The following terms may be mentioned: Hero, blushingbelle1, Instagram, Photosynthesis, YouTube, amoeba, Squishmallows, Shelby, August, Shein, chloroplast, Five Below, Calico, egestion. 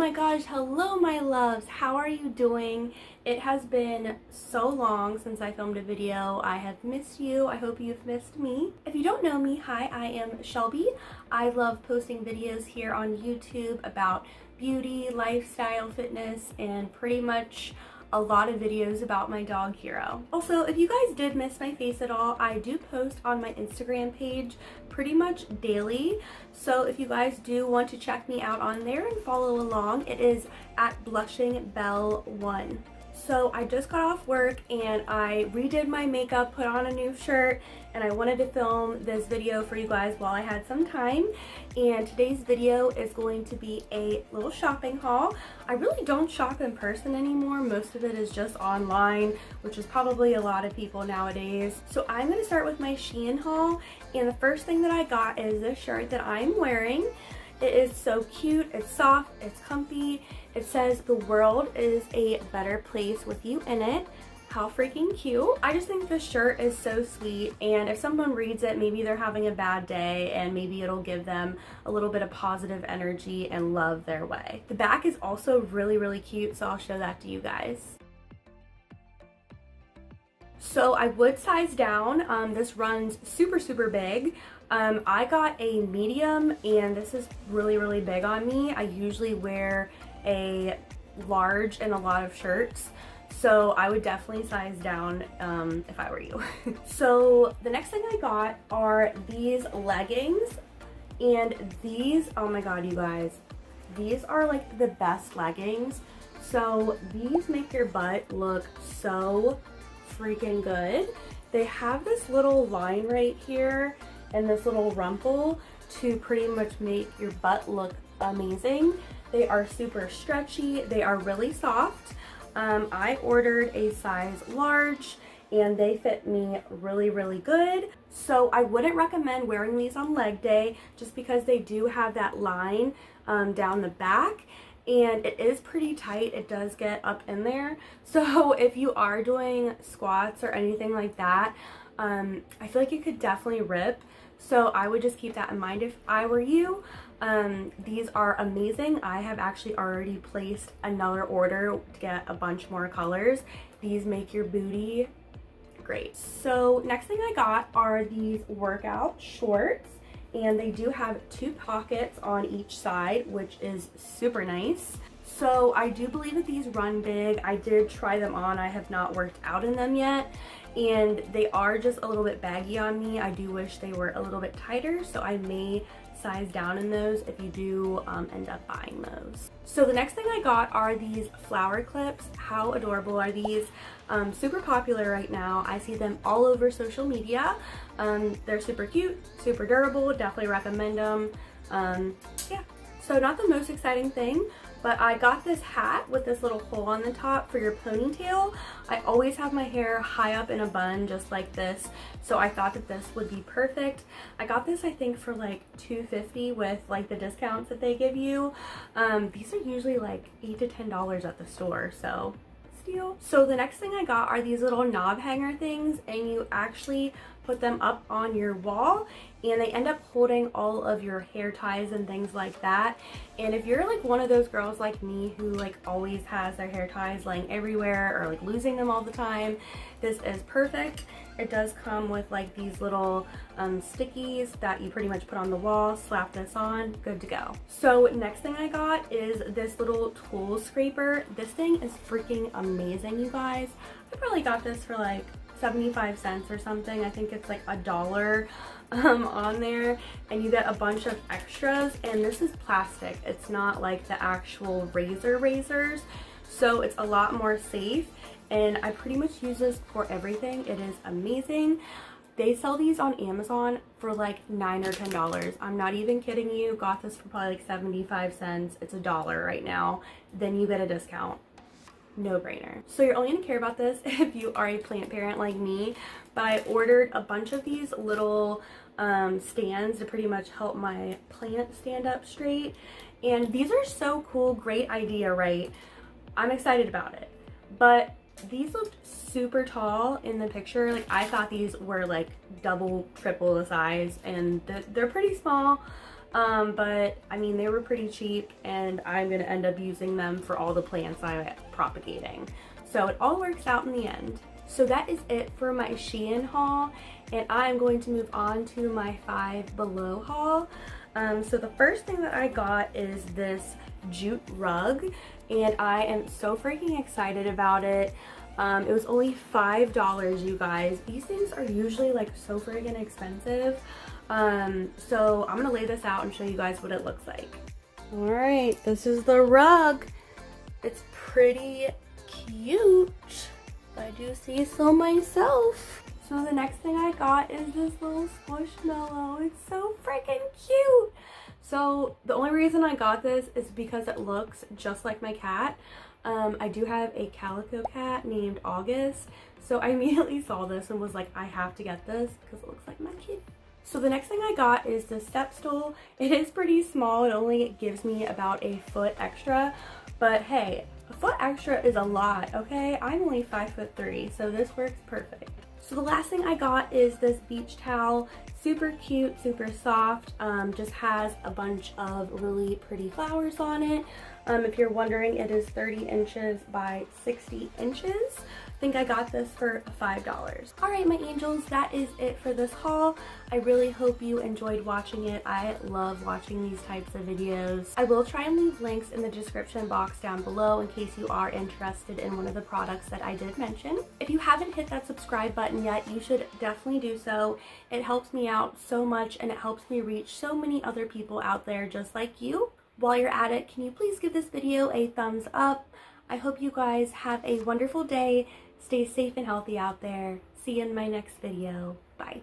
my gosh, hello my loves, how are you doing? It has been so long since I filmed a video. I have missed you. I hope you've missed me. If you don't know me, hi, I am Shelby. I love posting videos here on YouTube about beauty, lifestyle, fitness, and pretty much a lot of videos about my dog Hero. Also, if you guys did miss my face at all, I do post on my Instagram page pretty much daily. So if you guys do want to check me out on there and follow along, it is at blushingbelle1. So I just got off work and I redid my makeup, put on a new shirt, and I wanted to film this video for you guys while I had some time. And today's video is going to be a little shopping haul. I really don't shop in person anymore. Most of it is just online, which is probably a lot of people nowadays. So I'm going to start with my Shein haul. And the first thing that I got is this shirt that I'm wearing. It is so cute, it's soft, it's comfy. It says the world is a better place with you in it. How freaking cute. I just think this shirt is so sweet, and if someone reads it, maybe they're having a bad day and maybe it'll give them a little bit of positive energy and love their way. The back is also really, really cute, so I'll show that to you guys. So I would size down. This runs super, super big. I got a medium, and this is really, really big on me. I usually wear a large in a lot of shirts, so I would definitely size down if I were you. So the next thing I got are these leggings, and these, oh my god you guys, these are like the best leggings. So these make your butt look so freaking good. They have this little line right here and this little rumple to pretty much make your butt look amazing. They are super stretchy, they are really soft. I ordered a size large and they fit me really, really good. So I wouldn't recommend wearing these on leg day just because they do have that line down the back, and it is pretty tight. It does get up in there. So if you are doing squats or anything like that, I feel like it could definitely rip. So I would just keep that in mind if I were you. These are amazing. I have actually already placed another order to get a bunch more colors. These make your booty great. So next thing I got are these workout shorts, and they do have two pockets on each side, which is super nice. So I do believe that these run big. I did try them on. I have not worked out in them yet, and they are just a little bit baggy on me. I do wish they were a little bit tighter, so I may size down in those if you do end up buying those. So the next thing I got are these flower clips. How adorable are these? Super popular right now. I see them all over social media. They're super cute, super durable, definitely recommend them. Yeah, so not the most exciting thing, but I got this hat with this little hole on the top for your ponytail. I always have my hair high up in a bun just like this, so I thought that this would be perfect. I got this I think for like $2.50 with like the discounts that they give you. These are usually like $8 to $10 at the store, so steal. So the next thing I got are these little knob hanger things, and you actually put them up on your wall and they end up holding all of your hair ties and things like that. And if you're like one of those girls like me who like always has their hair ties laying everywhere or like losing them all the time, this is perfect. It does come with like these little stickies that you pretty much put on the wall, slap this on, good to go. So next thing I got is this little tool scraper. This thing is freaking amazing you guys. I probably got this for like 75 cents or something. I think it's like $1 on there, and you get a bunch of extras, and this is plastic. It's not like the actual razors, so it's a lot more safe, and I pretty much use this for everything. It is amazing. They sell these on Amazon for like $9 or $10. I'm not even kidding you. Got this for probably like 75 cents. It's $1 right now. Then you get a discount. No-brainer. So you're only gonna care about this if you are a plant parent like me, but I ordered a bunch of these little stands to pretty much help my plant stand up straight, and these are so cool. Great idea, right? I'm excited about it, but these looked super tall in the picture. Like I thought these were like double, triple the size, and they're pretty small. But I mean, they were pretty cheap, and I'm gonna end up using them for all the plants I'm propagating. So it all works out in the end. So that is it for my Shein haul, and I'm going to move on to my Five Below haul. So the first thing that I got is this jute rug, and I am so freaking excited about it. It was only $5, you guys. These things are usually like so freaking expensive. So I'm gonna lay this out and show you guys what it looks like. All right, this is the rug. It's pretty cute. I do see so myself. So the next thing I got is this little Squishmallow. It's so freaking cute. So the only reason I got this is because it looks just like my cat. I do have a Calico cat named August. So I immediately saw this and was like, I have to get this because it looks like my kid. So the next thing I got is this step stool. It is pretty small. It only gives me about a foot extra, but hey, a foot extra is a lot, okay? I'm only 5'3", so this works perfect. So the last thing I got is this beach towel. Super cute, super soft, just has a bunch of really pretty flowers on it. If you're wondering, it is 30 inches by 60 inches. I think I got this for $5. All right, my angels, that is it for this haul. I really hope you enjoyed watching it. I love watching these types of videos. I will try and leave links in the description box down below in case you are interested in one of the products that I did mention. If you haven't hit that subscribe button yet, you should definitely do so. It helps me out so much, and it helps me reach so many other people out there just like you. While you're at it, can you please give this video a thumbs up? I hope you guys have a wonderful day. Stay safe and healthy out there. See you in my next video. Bye.